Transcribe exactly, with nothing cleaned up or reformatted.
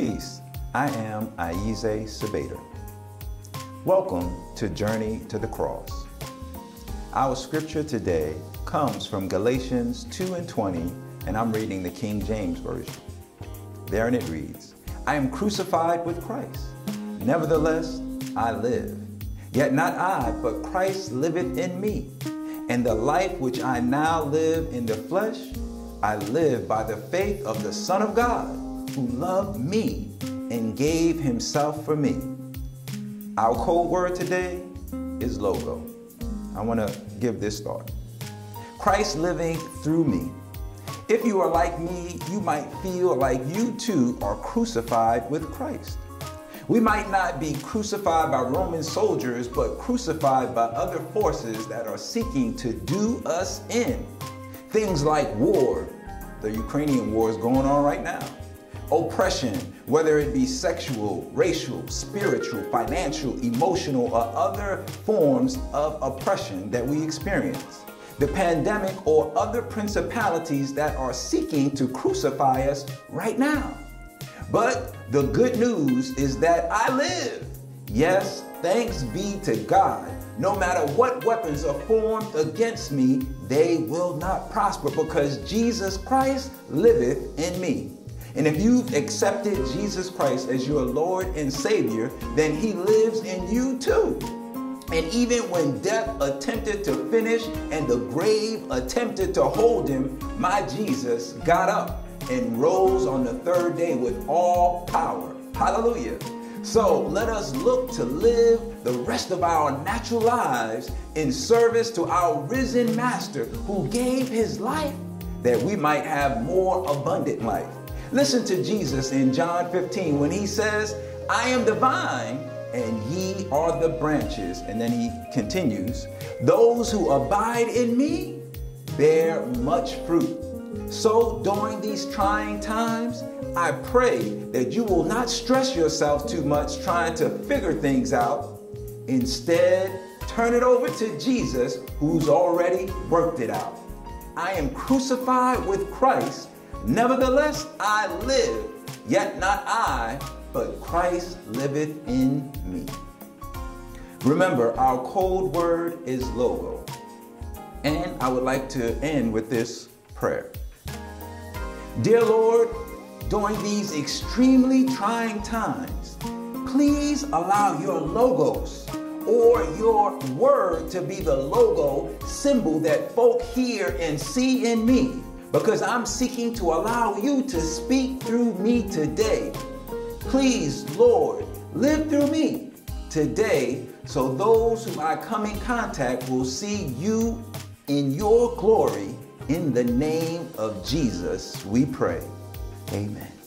Peace. I am Ayize Sabater. Welcome to Journey to the Cross. Our scripture today comes from Galatians two and twenty, and I'm reading the King James Version. There and it reads, I am crucified with Christ. Nevertheless, I live. Yet not I, but Christ liveth in me. And the life which I now live in the flesh, I live by the faith of the Son of God, who loved me and gave himself for me. Our code word today is logo. I want to give this thought. Christ living through me. If you are like me, you might feel like you too are crucified with Christ. We might not be crucified by Roman soldiers, but crucified by other forces that are seeking to do us in. Things like war, the Ukrainian war is going on right now. Oppression, whether it be sexual, racial, spiritual, financial, emotional, or other forms of oppression that we experience. The pandemic or other principalities that are seeking to crucify us right now. But the good news is that I live. Yes, thanks be to God. No matter what weapons are formed against me, they will not prosper because Jesus Christ liveth in me. And if you've accepted Jesus Christ as your Lord and Savior, then he lives in you too. And even when death attempted to finish and the grave attempted to hold him, my Jesus got up and rose on the third day with all power. Hallelujah. So let us look to live the rest of our natural lives in service to our risen Master who gave his life that we might have more abundant life. Listen to Jesus in John fifteen when he says, I am the vine and ye are the branches. And then he continues, those who abide in me bear much fruit. So during these trying times, I pray that you will not stress yourself too much trying to figure things out. Instead, turn it over to Jesus who's already worked it out. I am crucified with Christ. Nevertheless, I live. Yet not I, but Christ liveth in me. Remember, our code word is logo. And I would like to end with this prayer. Dear Lord, during these extremely trying times, please allow your logos or your word to be the logo symbol that folk hear and see in me, because I'm seeking to allow you to speak through me today. Please, Lord, live through me today so those whom I come in contact will see you in your glory. In the name of Jesus, we pray. Amen.